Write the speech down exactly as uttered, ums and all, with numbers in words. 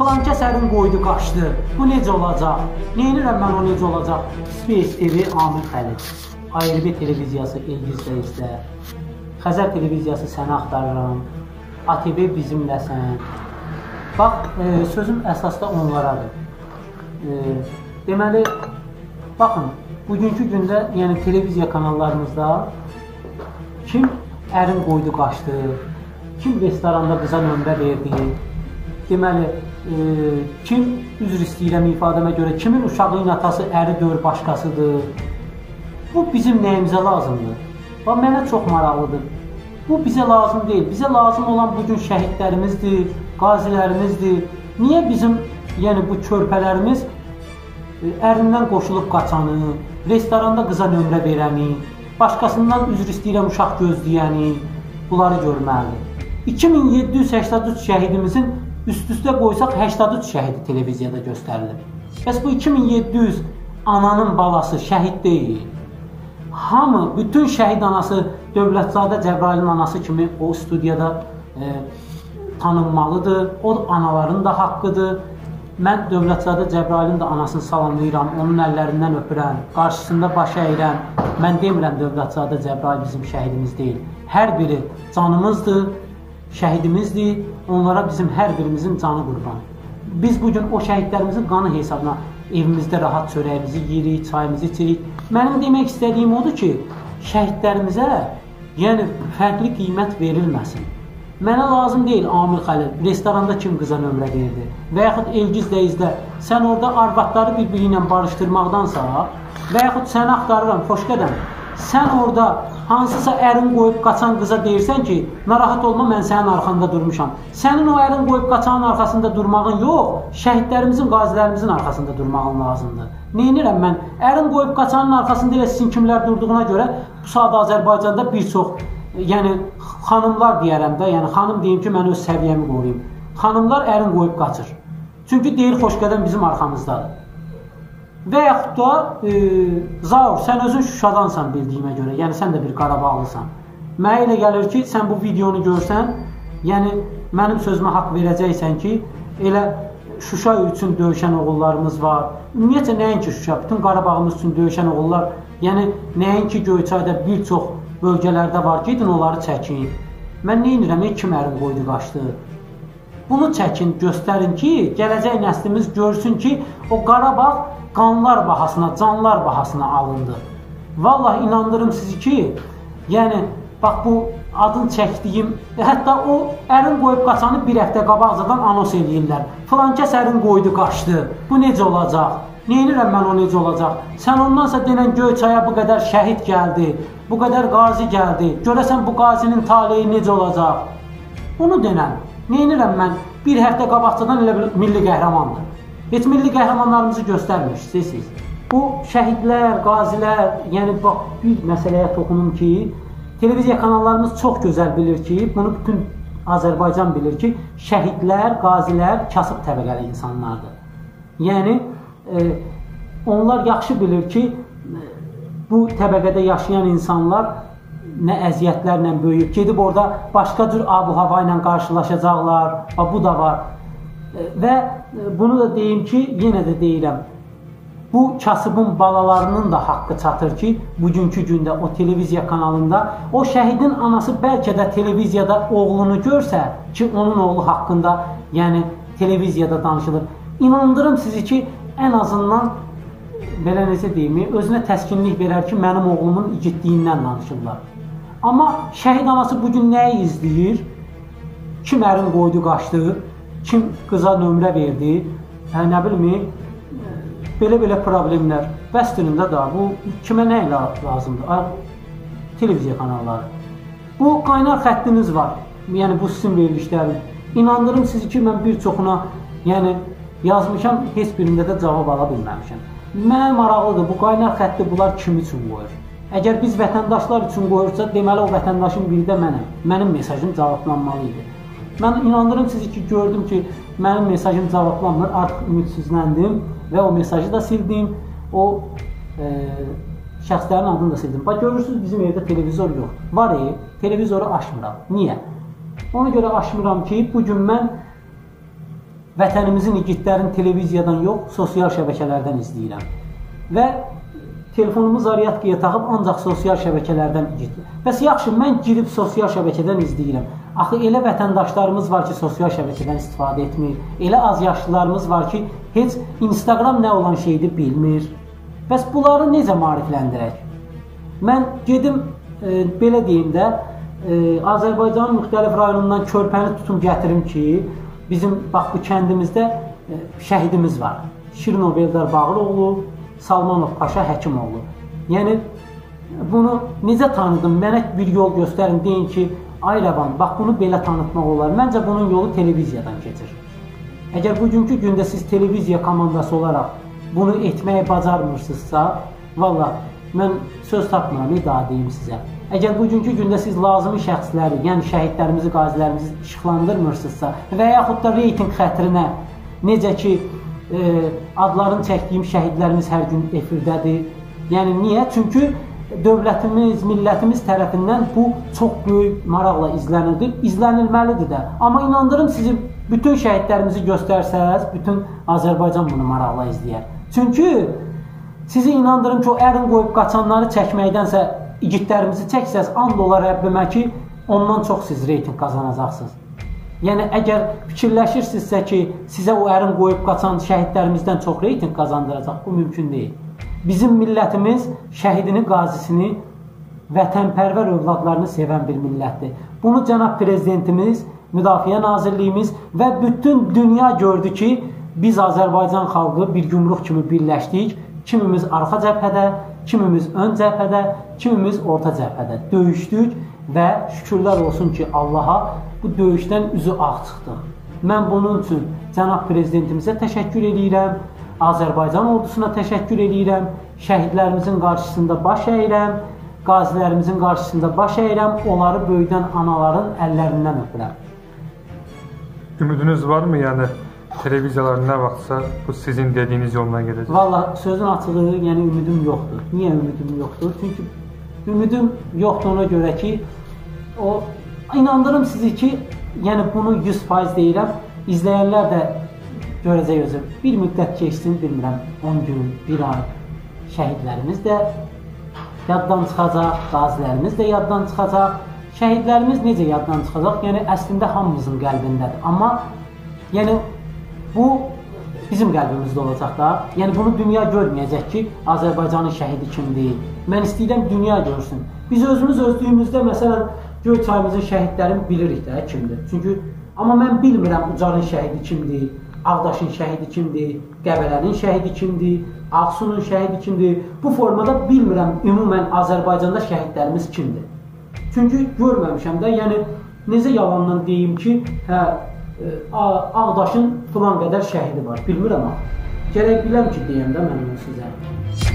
Flankəs ərin qoydu qaçdı. Bu necə olacaq? Neynirəm mən o necə olacaq? Space T V Amir Xəlil. A R B televiziyası İlgizdə izlə. Xəzər televiziyası səni axtarıram. A T V bizimləsən. Bax, e, sözüm əsasda onlaradır. E, deməli, baxın, bugünkü gündə, yəni televiziya kanallarımızda kim ərin qoydu qaçdı, kim restoranda qıza nömrə verdi, deməli, e, kim üzr istəyirəm ifadəmə görə, kimin uşağının atası əri dör başqasıdır. Bu bizim nəyimizə lazımdır? Və mənə çox maraqlıdır. Bu bizə lazım deyil. Bizə lazım olan bugün şəhidlərimizdir, qazilərimizdir. Niyə bizim yəni bu körpələrimiz e, ərindən qoşulub qaçanı, restoranda qıza nömrə verəni, başqasından üzr istəyirəm uşaq gözləyəni, bunları görməlidir. iki min yeddi yüz səksən üç şəhidimizin üst-üstə qoysaq səksən üç şəhidi televiziyada göstərilir. Bəs bu iki min yeddi yüz ananın balası şəhid deyil. Hamı, bütün şəhid anası Dövlətzadə Cəbrailin anası kimi o studiyada e, tanınmalıdır. O anaların da haqqıdır. Mən Dövlətzadə Cəbrailin də anasını salamlayıram, onun əllərindən öpürəm, qarşısında baş əyirəm. Mən demirəm Dövlətzadə Cəbrail bizim şəhidimiz deyil. Hər biri canımızdır. Şəhidimizdir, onlara bizim hər birimizin canı qurbanı. Biz bugün o şəhidlərimizin qanı hesabına evimizdə rahat çörəyimizi yeyirik, çayımızı içirik. Mənim demək istədiyim odur ki, şəhidlərimizə yəni fərqli qiymət verilməsin. Mənə lazım deyil Amir Xəlil, restoranda kim qıza nömrə verdi və yaxud Elgiz Dəyizdə sən orada arvadları bir-biri ilə barışdırmaqdansa və yaxud səni axtarıram, xoşqədəm, sən orada hansısa ərin qoyub qaçan qıza deyirsən ki, narahat olma, mən sənin arxanda durmuşam. Sənin o ərin qoyub qaçanın arkasında durmağın yox, şəhidlərimizin, qazilərimizin arkasında durmağın lazımdır. Neynirəm mən? Ərin qoyub qaçanın arkasında elə sizin kimlər durduğuna görə, bu saat Azərbaycanda bir çox, yəni xanımlar deyərəm də, yəni xanım deyim ki, mən öz səviyyəmi qoruyum. Xanımlar ərin qoyub qaçır. Çünki deyir, xoşqədəm bizim arxamızdadır. Və yaxud da e, Zaur, sən özün Şuşadansan bildiyimə görə, yəni sən də bir Qarabağlısan. Mənə elə gəlir ki, sən bu videonu görsən, yəni mənim sözümə haqq verəcəksən ki, elə Şuşa üçün döyüşən oğullarımız var. Ümumiyyətcə, nəinki Şuşa, bütün Qarabağımız üçün döyüşən oğullar, yəni nəinki Göyçayda bir çox bölgələrdə var, gedin onları çəkin. Mən neynirəm, ey kim ərin qoydu qaçdı? Bunu çəkin, göstərin ki, gələcək nəslimiz görsün ki, o Qarabağ qanlar bahasına, canlar bahasına alındı. Vallahi inandırım sizi ki, yəni, bax bu adın çəkdiyim, hətta o ərin qoyub qaçanı bir həftə qabaqcadan anons eləyirlər. Flankəs ərin qoydu qaçdı, bu necə olacaq? Neynirəm mən o necə olacaq? Sən ondansa denən Göyçaya bu qədər şəhid gəldi, bu qədər qazi gəldi, görəsən bu qazinin taleyi necə olacaq? Onu denən. Neynirəm mən? Bir həftə qabaqcadan elə bir milli qəhrəmandır. Heç milli qəhrəmanlarımızı göstərmişsiniz. Bu şəhidlər, qazilər, yəni bax, bir məsələyə toxunum ki, televiziya kanallarımız çox gözəl bilir ki, bunu bütün Azərbaycan bilir ki, şəhidlər, qazilər kasıb təbəqəli insanlardır. Yəni, e, onlar yaxşı bilir ki, bu təbəqədə yaşayan insanlar nə əziyyətlərlə böyüyüb, gedib orada başqa cür ab-hava ilə qarşılaşacaqlar, bu da var. Və bunu da deyim ki, yenə də deyirəm, bu kasıbın balalarının da haqqı çatır ki, bugünkü gündə o televiziya kanalında, o şəhidin anası bəlkə də televiziyada oğlunu görsə ki, onun oğlu haqqında, yəni televiziyada danışılır. İnandırım sizi ki, ən azından, belə necə deyim, özünə təskinlik verər ki, mənim oğlumun igidliyindən danışırlar. Amma şəhid anası bugün nəyi izləyir? Kim ərin qoydu qaçdı, kim qıza nömrə verdi, hə, nə bilmir, belə-belə problemlər. Bəstirində da bu kimə nə ilə lazımdır? Televiziya kanalları. Bu qaynar xəttiniz var, yəni bu sizin verilişlərin. İnandırım sizi ki, mən bir çoxuna yəni, yazmışam, heç birində də cavab ala bilməmişəm. Mənə maraqlıdır, bu qaynar xətti bunlar kim üçün qoyur? Əgər biz vətəndaşlar üçün qoyursa, deməli o vətəndaşın biri də mənəm. Mənim mesajım cavablanmalı idi. Mən inandırım sizi ki, gördüm ki, mənim mesajım cavablanmır, artıq ümidsizləndim və o mesajı da sildim, o e, şəxslərin adını da sildim. Bax, görürsünüz, bizim evdə televizor yox. Var e, televizoru açmıram. Niyə? Ona görə açmıram ki, bugün mən vətənimizin igidlərini televiziyadan yox, sosial şəbəkələrdən izləyirəm. Və telefonumu zaryadkaya taxıb ancaq sosial şəbəkələrdən igidlər. Bəs yaxşı, mən girib sosial şəbəkədən izləyirəm. Axı elə vətəndaşlarımız var ki, sosial şəbəkədən istifadə etmir. Elə az yaşlılarımız var ki, heç Instagram nə olan şeydir bilmir. Bəs bunları necə marifləndirək? Mən gedim, e, belə deyim də, e, Azərbaycanın müxtəlif rayonundan körpəni tutum gətirim ki, bizim bax, bu kəndimizdə e, şəhidimiz var. Şirinov Eldar Bağıroğlu, Salmanov Paşa Həkimoğlu. Yəni, bunu necə tanıdım? Mənə bir yol göstərin, deyin ki, ay Rəvan, bax bunu belə tanıtmaq olar. Məncə bunun yolu televiziyadan keçir. Əgər bugünkü gündə siz televiziya komandası olaraq bunu etməyə bacarmırsınızsa, valla, mən söz tapmıram, iddia deyim sizə. Əgər bugünkü gündə siz lazımi şəxsləri, yəni şəhidlərimizi, qazilərimizi işıqlandırmırsınızsa və yaxud da reyting xətrinə, necə ki, e, adlarını çəkdiyim şəhidlərimiz hər gün efirdədir. Yəni, niyə? Çünki dövlətimiz, millətimiz tərəfindən bu çox böyük maraqla izlənildir, izlənilməlidir də. Amma inandırım sizi, bütün şəhidlərimizi göstərsəz, bütün Azərbaycan bunu maraqla izləyər. Çünki sizi inandırım ki, o ərin qoyub qaçanları çəkməkdənsə, igidlərimizi çəksəz, and olar Rəbbimə ki, ondan çox siz reyting qazanacaqsınız. Yəni, əgər fikirləşirsinizsə ki, sizə o ərin qoyub qaçan şəhidlərimizdən çox reyting qazandıracaq, bu mümkün deyil. Bizim millətimiz şəhidini, qazisini, vətənpərvər övladlarını sevən bir millətdir. Bunu Cənab Prezidentimiz, Müdafiə Nazirliyimiz və bütün dünya gördü ki, biz Azərbaycan xalqı bir yumruq kimi birləşdik. Kimimiz arxa cəbhədə, kimimiz ön cəbhədə, kimimiz orta cəbhədə döyüşdük və şükürlər olsun ki, Allaha bu döyüşdən üzü ağ çıxdı. Mən bunun üçün Cənab Prezidentimizə təşəkkür edirəm. Azərbaycan ordusuna təşəkkür edirəm, şəhidlərimizin qarşısında baş əyirəm, qazilərimizin qarşısında baş əyirəm, onları böyüdən anaların əllərindən öpürəm. Ümidiniz varmı? Yəni, televiziyalar nə vaxtsa bu sizin dediyiniz yoldan gedəcək? Valla, sözün açığı, yəni ümidim yoxdur. Niyə ümidim yoxdur? Çünki ümidim yoxdur ona görə ki, o, inandırım sizi ki, yəni bunu yüz faiz deyirəm, izləyənlər də görəcək özüm, bir müddət keçsin, bilmirəm, on gün, bir ay, şəhidlərimiz də yaddan çıxacaq, qazilərimiz də yaddan çıxacaq, şəhidlərimiz necə yaddan çıxacaq, yəni əslində hamımızın qəlbindədir. Amma yəni bu bizim qəlbimizdə olacaq da, yəni bunu dünya görməyəcək ki, Azərbaycanın şəhidi kimdir, mən istəyirəm dünya görsün. Biz özümüz özlüyümüzdə məsələn Göyçayımızın şəhidlərini bilirik də kimdir, çünki amma mən bilmirəm Ucarın şəhidi kimdir, Ağdaşın şəhidi kimdir, Qəbələnin şəhidi kimdir, Ağsunun şəhidi kimdir? Bu formada bilmirəm, ümumən Azərbaycanda şəhidlərimiz kimdir? Çünki görməmişəm də, yəni necə yalandan deyim ki, hə, Ağdaşın filan qədər şəhidi var, bilmirəm, amma gərək biləm ki, deyəm də mən bunu sizə.